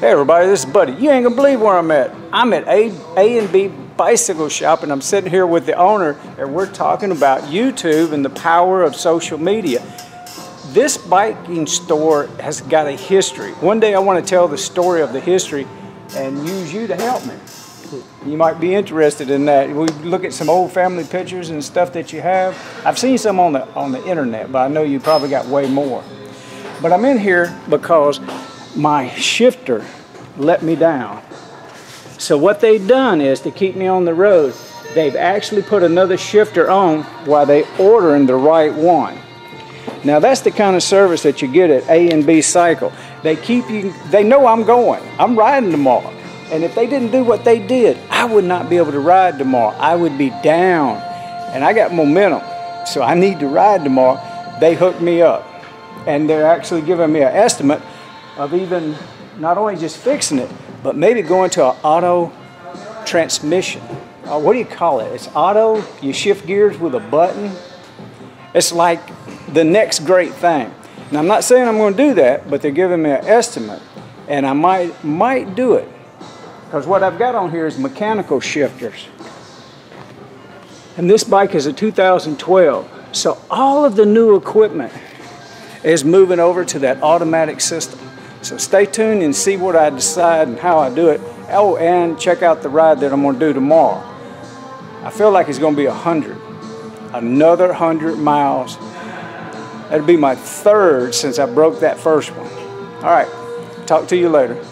Hey everybody, this is Buddy. You ain't gonna believe where I'm at. I'm at A&B Bicycle Shop, and I'm sitting here with the owner, and we're talking about YouTube and the power of social media. This biking store has got a history. One day I want to tell the story of the history and use you to help me. You might be interested in that. We look at some old family pictures and stuff that you have. I've seen some on the internet, but I know you probably got way more. But I'm in here because my shifter let me down. So what they've done is, to keep me on the road, they've actually put another shifter on while they ordering the right one. Now that's the kind of service that you get at A&B Cycle. They know I'm going. I'm riding tomorrow. And if they didn't do what they did, I would not be able to ride tomorrow. I would be down. And I got momentum, so I need to ride tomorrow. They hooked me up. And they're actually giving me an estimate of even not only just fixing it, but maybe going to an auto transmission. What do you call it? It's auto, you shift gears with a button. It's like the next great thing. And I'm not saying I'm going to do that, but they're giving me an estimate. And I might do it. Because what I've got on here is mechanical shifters. And this bike is a 2012. So all of the new equipment is moving over to that automatic system. So stay tuned and see what I decide and how I do it. Oh, and check out the ride that I'm going to do tomorrow. I feel like it's going to be 100. Another 100 miles. That'll be my third since I broke that first one. All right. Talk to you later.